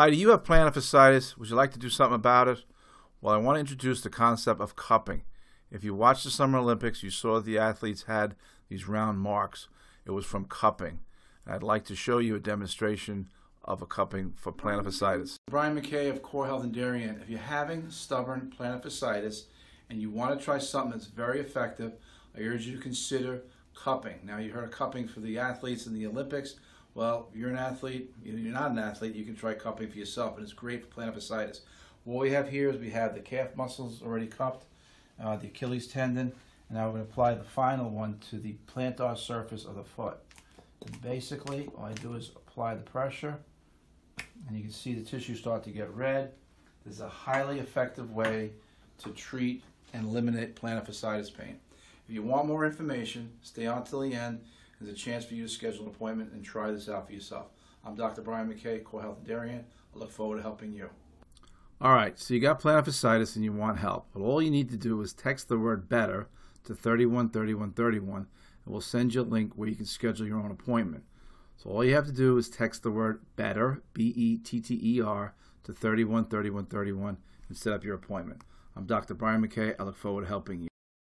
Hi, do you have plantar fasciitis? Would you like to do something about it? Well, I want to introduce the concept of cupping. If you watched the Summer Olympics, you saw the athletes had these round marks. It was from cupping. And I'd like to show you a demonstration of a cupping for plantar fasciitis. Brian McKay of Core Health and Darien. If you're having stubborn plantar fasciitis and you want to try something that's very effective, I urge you to consider cupping. Now, you heard of cupping for the athletes in the Olympics. Well, if you're an athlete, you're not an athlete, you can try cupping for yourself, and it's great for plantar fasciitis. What we have here is we have the calf muscles already cupped, the Achilles tendon, and now we're going to apply the final one to the plantar surface of the foot. And basically, all I do is apply the pressure, and you can see the tissue start to get red. This is a highly effective way to treat and eliminate plantar fasciitis pain. If you want more information, stay on till the end. There's a chance for you to schedule an appointment and try this out for yourself. I'm Dr. Brian McKay, Core Health and Darien. I look forward to helping you. All right, so you got plantar fasciitis and you want help. But all you need to do is text the word BETTER to 313131, and we'll send you a link where you can schedule your own appointment. So all you have to do is text the word BETTER, B-E-T-T-E-R, to 313131 and set up your appointment. I'm Dr. Brian McKay. I look forward to helping you.